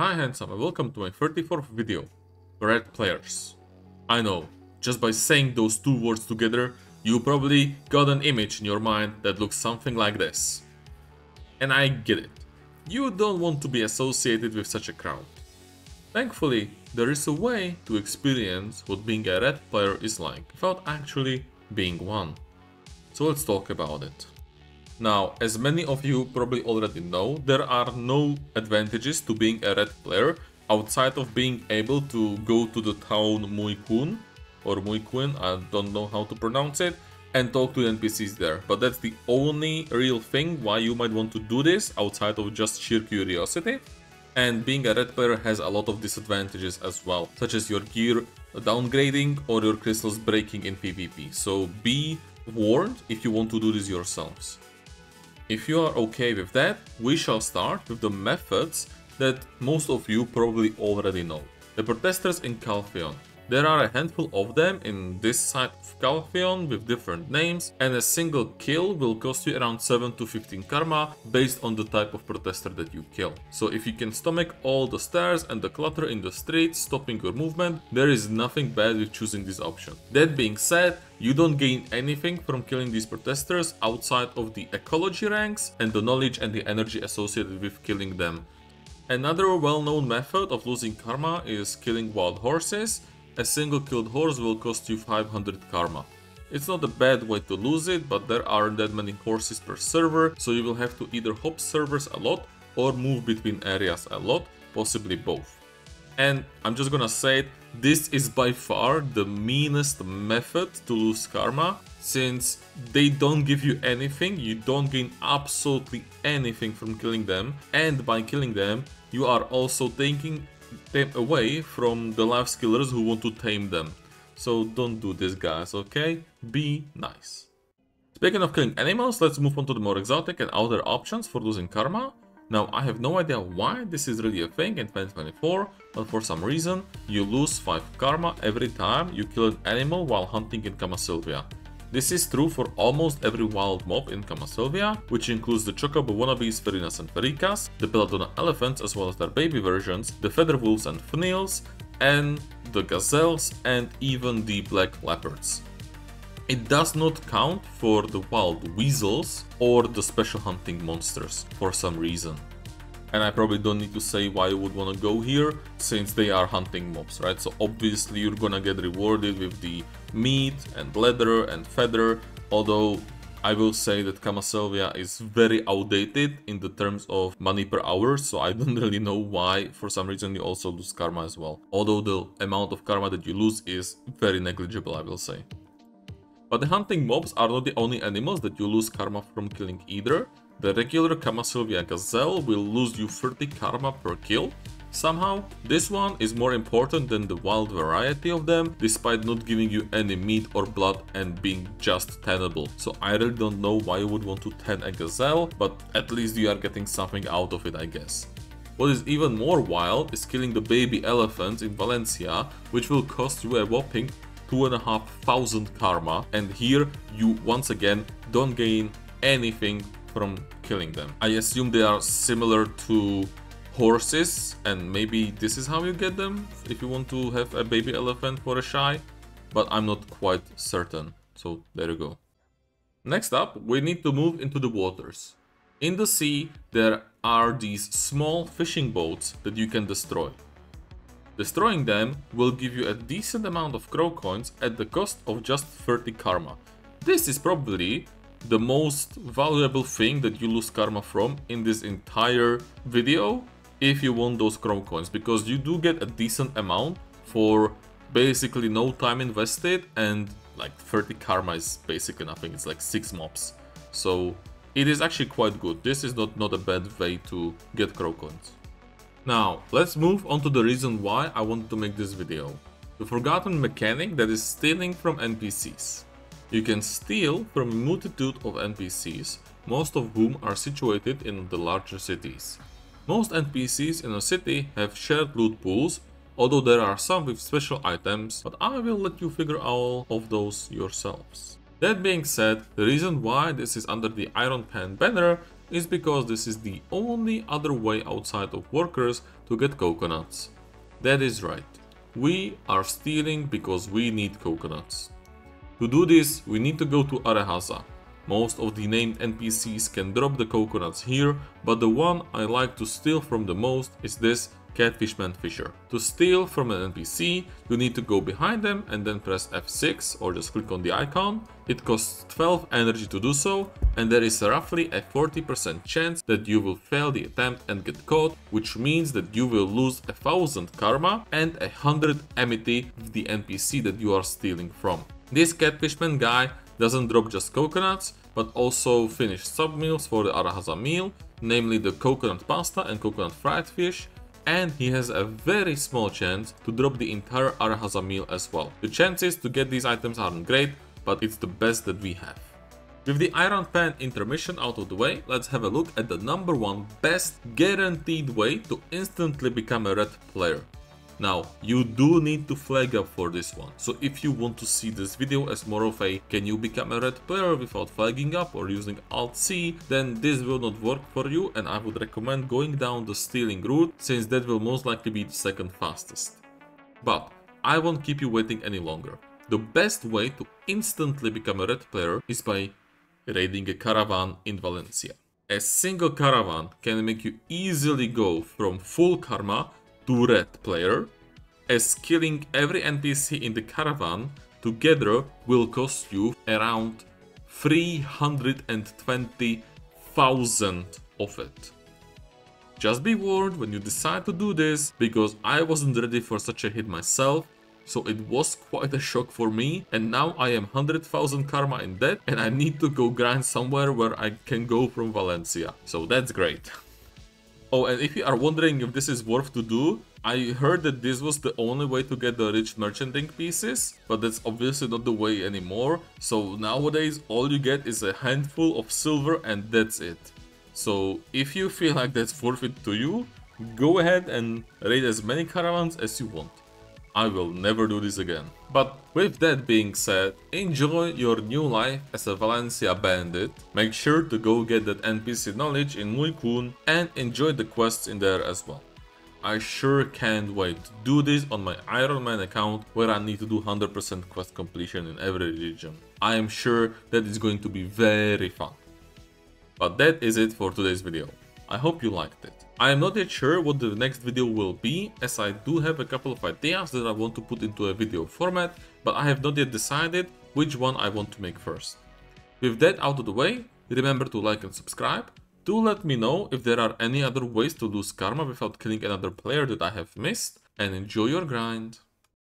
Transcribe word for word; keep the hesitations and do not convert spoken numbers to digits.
Hi handsome, and welcome to my thirty-fourth video. Red players. I know, just by saying those two words together, you probably got an image in your mind that looks something like this. And I get it. You don't want to be associated with such a crowd. Thankfully, there is a way to experience what being a red player is like, without actually being one. So let's talk about it. Now, as many of you probably already know, there are no advantages to being a red player outside of being able to go to the town Muikun or Muikun, I don't know how to pronounce it, and talk to the N P Cs there. But that's the only real thing why you might want to do this outside of just sheer curiosity. And being a red player has a lot of disadvantages as well, such as your gear downgrading or your crystals breaking in PvP. So be warned if you want to do this yourselves. If you are okay with that, we shall start with the methods that most of you probably already know. The protesters in Calpheon. There are a handful of them in this side of Calpheon with different names, and a single kill will cost you around seven to fifteen karma based on the type of protester that you kill. So if you can stomach all the stairs and the clutter in the streets stopping your movement, there is nothing bad with choosing this option. That being said, you don't gain anything from killing these protesters outside of the ecology ranks and the knowledge and the energy associated with killing them. Another well-known method of losing karma is killing wild horses. A single killed horse will cost you five hundred karma. It's not a bad way to lose it, but there aren't that many horses per server, so you will have to either hop servers a lot or move between areas a lot, possibly both. And I'm just gonna say it, this is by far the meanest method to lose karma, since they don't give you anything, you don't gain absolutely anything from killing them, and by killing them, you are also taking them away from the life skillers who want to tame them. So don't do this, guys, okay? Be nice. Speaking of killing animals, let's move on to the more exotic and other options for losing karma. Now, I have no idea why this is really a thing in twenty twenty-four, but for some reason, you lose five karma every time you kill an animal while hunting in Kamasylvia. This is true for almost every wild mob in Kamasylvia, which includes the Chocobo wannabes, ferinas and ferricas, the Belladonna elephants as well as their baby versions, the feather wolves and phneels, and the gazelles, and even the black leopards. It does not count for the wild weasels or the special hunting monsters for some reason. And I probably don't need to say why you would want to go here, since they are hunting mobs, right? So obviously you're gonna get rewarded with the meat and leather and feather, although I will say that Kamasylvia is very outdated in the terms of money per hour, so I don't really know why for some reason you also lose karma as well. Although the amount of karma that you lose is very negligible, I will say. But the hunting mobs are not the only animals that you lose karma from killing either. The regular Kamasylvia gazelle will lose you thirty karma per kill. Somehow, this one is more important than the wild variety of them, despite not giving you any meat or blood and being just tenable. So I really don't know why you would want to tend a gazelle, but at least you are getting something out of it, I guess. What is even more wild is killing the baby elephants in Valencia, which will cost you a whopping two and a half thousand karma, and here you once again don't gain anything from killing them. I assume they are similar to horses, and maybe this is how you get them if you want to have a baby elephant for a shy, but I'm not quite certain, so there you go. Next up, we need to move into the waters. In the sea, there are these small fishing boats that you can destroy. Destroying them will give you a decent amount of crow coins at the cost of just thirty karma. This is probably the most valuable thing that you lose karma from in this entire video if you want those crow coins, because you do get a decent amount for basically no time invested, and like thirty karma is basically nothing, it's like six mobs. So it is actually quite good. This is not, not a bad way to get crow coins. Now let's move on to the reason why I wanted to make this video. The forgotten mechanic that is stealing from N P Cs. You can steal from a multitude of N P Cs, most of whom are situated in the larger cities. Most N P Cs in a city have shared loot pools, although there are some with special items, but I will let you figure out all of those yourselves. That being said, the reason why this is under the Iron Pan banner is because this is the only other way outside of workers to get coconuts. That is right, we are stealing because we need coconuts. To do this, we need to go to Arehaza. Most of the named N P Cs can drop the coconuts here, but the one I like to steal from the most is this Catfishman Fisher. To steal from an N P C, you need to go behind them and then press F six or just click on the icon. It costs twelve energy to do so, and there is roughly a forty percent chance that you will fail the attempt and get caught, which means that you will lose a thousand karma and a hundred amity with the N P C that you are stealing from. This Catfishman guy doesn't drop just coconuts, but also finished sub-meals for the Arehaza meal, namely the coconut pasta and coconut fried fish, and he has a very small chance to drop the entire Arehaza meal as well. The chances to get these items aren't great, but it's the best that we have. With the Iron Pan intermission out of the way, let's have a look at the number one best guaranteed way to instantly become a red player. Now, you do need to flag up for this one, so if you want to see this video as more of a can you become a red player without flagging up or using Alt C, then this will not work for you, and I would recommend going down the stealing route, since that will most likely be the second fastest. But I won't keep you waiting any longer. The best way to instantly become a red player is by raiding a caravan in Valencia. A single caravan can make you easily go from full karma to red player, as killing every N P C in the caravan together will cost you around three hundred twenty thousand of it. Just be warned when you decide to do this, because I wasn't ready for such a hit myself, so it was quite a shock for me, and now I am one hundred thousand karma in debt and I need to go grind somewhere where I can go from Valencia, so that's great. Oh, and if you are wondering if this is worth to do, I heard that this was the only way to get the rich merchanting pieces, but that's obviously not the way anymore, so nowadays all you get is a handful of silver and that's it. So if you feel like that's worth it to you, go ahead and raid as many caravans as you want. I will never do this again. But with that being said, enjoy your new life as a Valencia bandit, make sure to go get that N P C knowledge in Muikun and enjoy the quests in there as well. I sure can't wait to do this on my Iron Man account, where I need to do one hundred percent quest completion in every region. I am sure that is going to be very fun. But that is it for today's video. I hope you liked it. I am not yet sure what the next video will be, as I do have a couple of ideas that I want to put into a video format, but I have not yet decided which one I want to make first. With that out of the way, remember to like and subscribe. Do let me know if there are any other ways to lose karma without killing another player that I have missed, and enjoy your grind.